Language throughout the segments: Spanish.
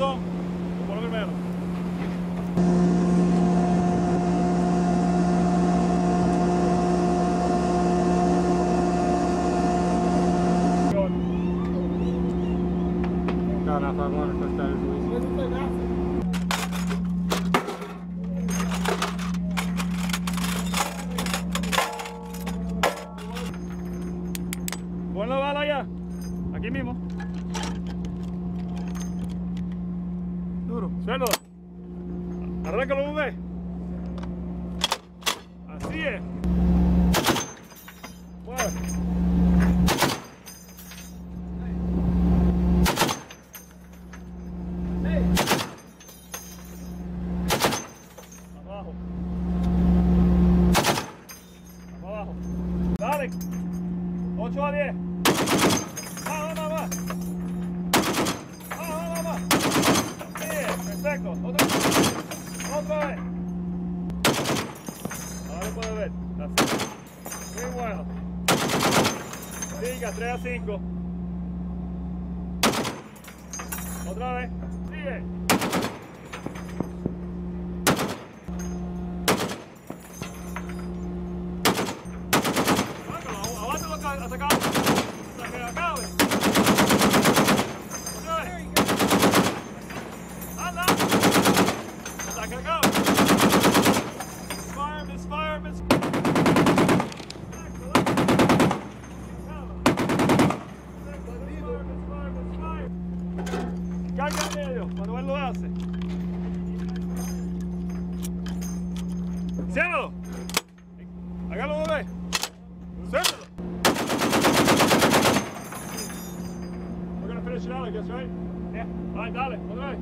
segundo, por lo primero. Caraca, agora que está o juiz. Ponlo la bala ya, aquí mismo. Duro. Suelo. Arráncalo un vez. Así es. Fuera. Abajo. Abajo. Dale. 8 a 10. Perfecto, otra vez. Ahora lo puedes ver. Muy bueno. Siga, 3 a 5. Otra vez. Sigue. Aguántalo hasta acá. Hasta que acabe. Carga en medio, cuando él lo hace. Ciérralo. Hágalo una vez. Ciérralo. We're going to finish it out, I guess, right? Yeah. All right, dale, otra vez.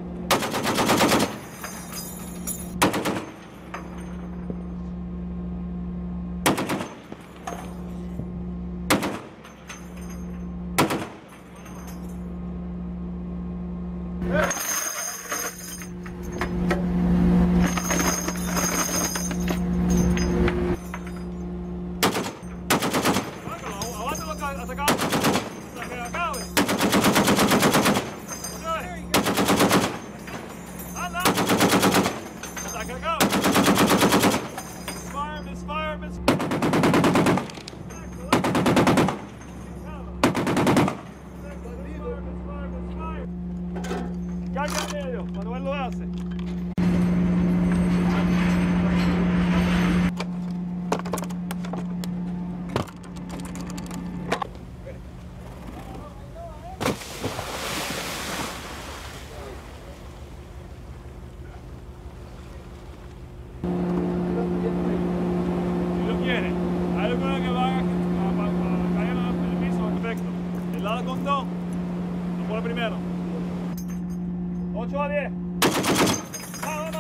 Hasta acá, hasta que acabe. Otra vez. Anda. Hasta que acabe. Fire, misfire, misfire. Carga en medio, cuando él lo hace. Dale con dos, lo pone primero. 8 a 10. Va.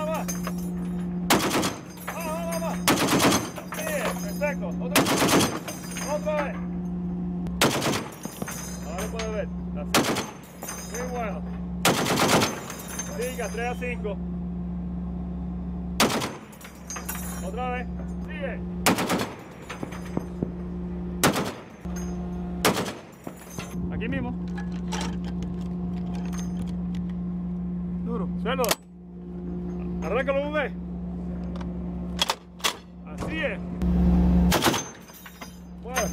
Va. Sí, perfecto. Otra vez. Ahora lo puedes ver. Así. Muy bueno. Siga, 3 a 5. Otra vez. Sigue. Aquí mismo. Duro. Suelo. Arráncalo un vez. Así es. Fuera.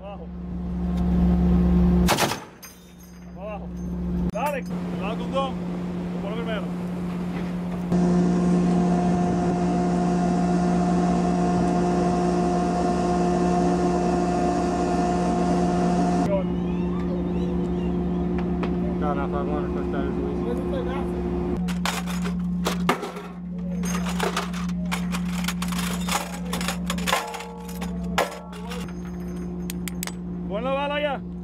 Abajo. Abajo. Dale. Cuidado con dos. Por lo primero. Caraca, agora que está o juiz. Mas não tem graça. Põe a bala já.